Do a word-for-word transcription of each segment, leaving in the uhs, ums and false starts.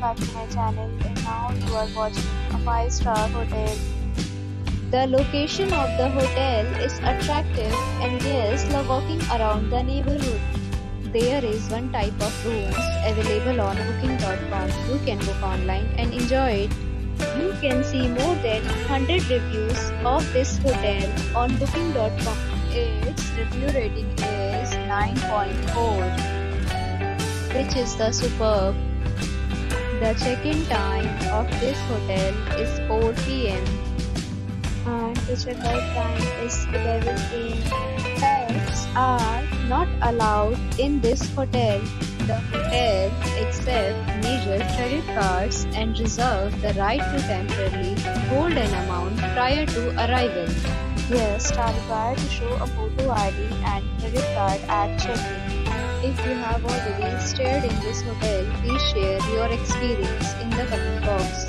welcome back to my channel, and now you are watching a five star hotel. The location of the hotel is attractive and guests love walking around the neighborhood. There is one type of rooms available on booking dot com. You can book online and enjoy it. You can see more than one hundred reviews of this hotel on booking dot com. Its review rating is nine point four. Which is the superb. The check-in time of this hotel is four P M and the check-out time is eleven P M Pets are not allowed in this hotel. The hotel accepts major credit cards and reserves the right to temporarily hold an amount prior to arrival. Guests are required to show a photo I D and credit card at check-in. If you have already stayed in this hotel, please share your experience in the comment box.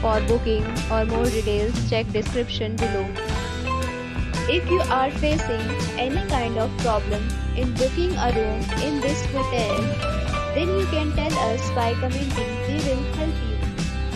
For booking or more details, check description below. If you are facing any kind of problem in booking a room in this hotel, then you can tell us by commenting. We will help you.